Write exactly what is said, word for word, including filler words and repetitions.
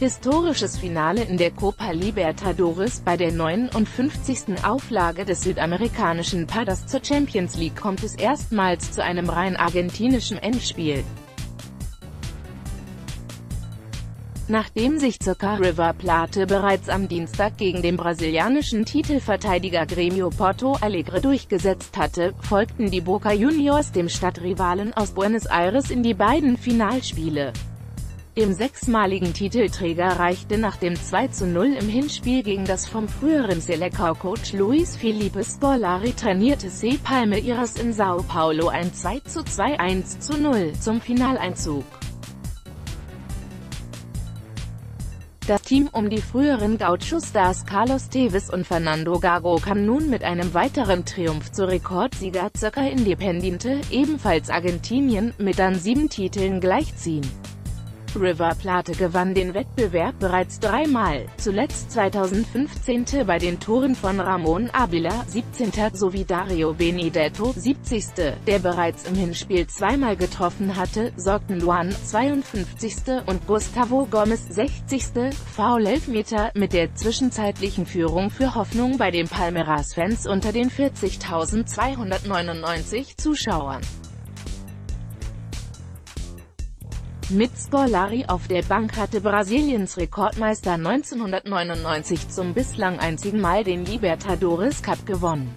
Historisches Finale in der Copa Libertadores. Bei der neunundfünfzigsten Auflage des südamerikanischen Padders zur Champions League kommt es erstmals zu einem rein argentinischen Endspiel. Nachdem sich C A River Plate bereits am Dienstag gegen den brasilianischen Titelverteidiger Grêmio Porto Alegre durchgesetzt hatte, folgten die Boca Juniors dem Stadtrivalen aus Buenos Aires in die beiden Finalspiele. Dem sechsmaligen Titelträger reichte nach dem zwei zu null im Hinspiel gegen das vom früheren Selektor-Coach Luis Felipe Scolari trainierte S E Palmeiras in Sao Paulo ein zwei zu zwei eins zu null zum Finaleinzug. Das Team um die früheren Gaucho-Stars Carlos Tevez und Fernando Gago kam nun mit einem weiteren Triumph zu Rekordsieger C A Independiente, ebenfalls Argentinien, mit an sieben Titeln gleichziehen. River Plate gewann den Wettbewerb bereits dreimal, zuletzt zweitausendfünfzehn bei den Toren von Ramon Abila, siebzehnten sowie Dario Benedetto, siebzigsten der bereits im Hinspiel zweimal getroffen hatte, sorgten Luan, zweiundfünfzigsten und Gustavo Gomez, sechzigsten Foul-Elfmeter, mit der zwischenzeitlichen Führung für Hoffnung bei den Palmeiras-Fans unter den vierzigtausendzweihundertneunundneunzig Zuschauern. Mit Scolari auf der Bank hatte Brasiliens Rekordmeister neunzehnhundertneunundneunzig zum bislang einzigen Mal den Libertadores Cup gewonnen.